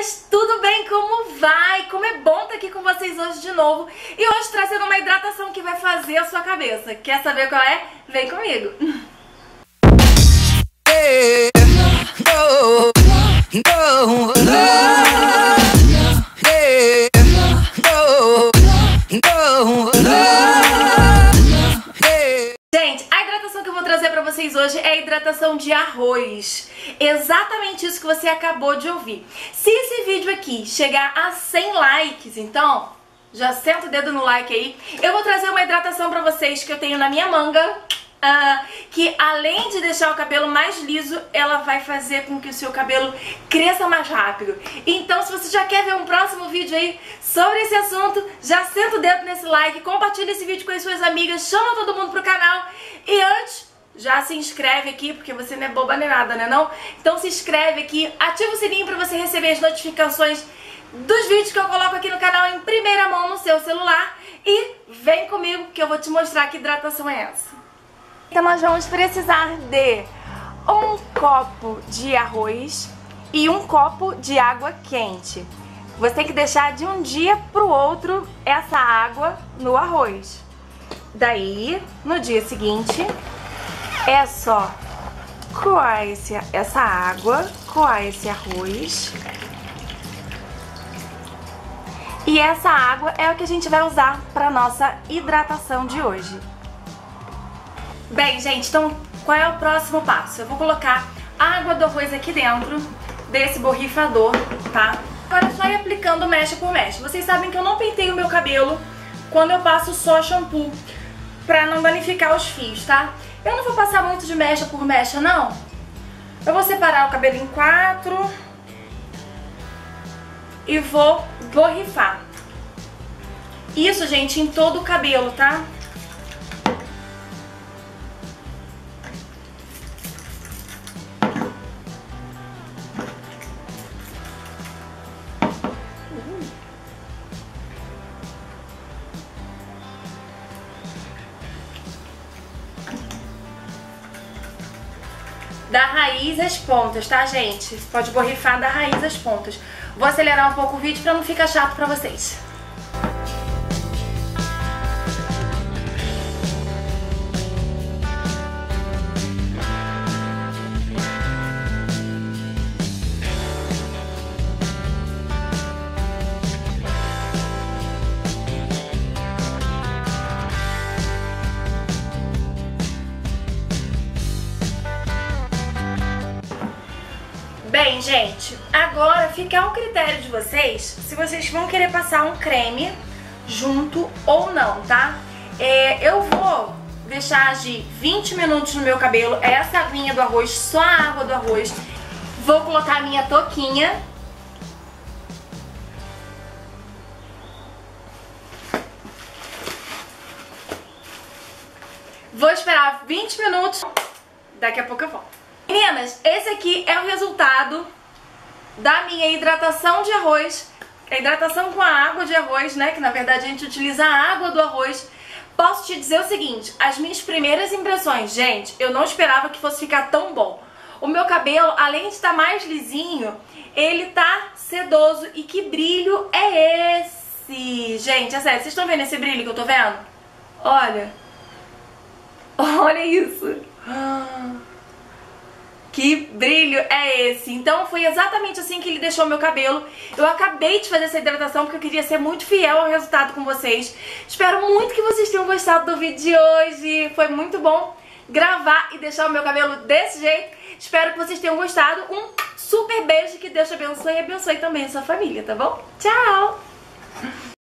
meninas, tudo bem? Como vai? Como é bom estar aqui com vocês hoje de novo. E hoje trazendo uma hidratação que vai fazer a sua cabeça. Quer saber qual é? Vem comigo! Gente, a hidratação que eu vou trazer pra vocês hoje é a hidratação de arroz. Exatamente isso que você acabou de ouvir. Se esse vídeo aqui chegar a 100 likes, então já senta o dedo no like aí. Eu vou trazer uma hidratação pra vocês que eu tenho na minha manga, que além de deixar o cabelo mais liso, ela vai fazer com que o seu cabelo cresça mais rápido. Então, se você já quer ver um próximo vídeo aí sobre esse assunto, já senta o dedo nesse like, compartilha esse vídeo com as suas amigas, chama todo mundo pro canal. E antes, já se inscreve aqui, porque você não é boba nem nada, né não? Então se inscreve aqui, ativa o sininho pra você receber as notificações dos vídeos que eu coloco aqui no canal em primeira mão no seu celular. E vem comigo que eu vou te mostrar que hidratação é essa. Então nós vamos precisar de um copo de arroz e um copo de água quente. Você tem que deixar de um dia pro outro essa água no arroz. Daí, no dia seguinte, é só coar essa água, coar esse arroz. E essa água é o que a gente vai usar para nossa hidratação de hoje. Bem, gente, então qual é o próximo passo? Eu vou colocar a água do arroz aqui dentro desse borrifador, tá? Agora é só ir aplicando mecha por mecha. Vocês sabem que eu não penteio o meu cabelo quando eu passo só shampoo, pra não danificar os fios, tá? Eu não vou passar muito de mecha por mecha, não. Eu vou separar o cabelo em quatro e vou borrifar. Isso, gente, em todo o cabelo, tá? Da raiz às pontas, tá, gente? Pode borrifar da raiz às pontas. Vou acelerar um pouco o vídeo pra não ficar chato pra vocês. Bem, gente, agora fica ao critério de vocês se vocês vão querer passar um creme junto ou não, tá? Eu vou deixar agir 20 minutos no meu cabelo, essa aguinha do arroz, só a água do arroz. Vou colocar a minha touquinha. Vou esperar 20 minutos, daqui a pouco eu volto. Meninas, esse aqui é o resultado da minha hidratação de arroz, a hidratação com a água de arroz, né, que na verdade a gente utiliza a água do arroz. Posso te dizer o seguinte, as minhas primeiras impressões, gente, eu não esperava que fosse ficar tão bom. O meu cabelo, além de estar mais lisinho, ele tá sedoso. E que brilho é esse? Gente, é sério, vocês estão vendo esse brilho que eu tô vendo? Olha, olha isso. Que brilho é esse? Então foi exatamente assim que ele deixou meu cabelo. Eu acabei de fazer essa hidratação porque eu queria ser muito fiel ao resultado com vocês. Espero muito que vocês tenham gostado do vídeo de hoje. Foi muito bom gravar e deixar o meu cabelo desse jeito. Espero que vocês tenham gostado. Um super beijo, que Deus te abençoe e abençoe também a sua família, tá bom? Tchau!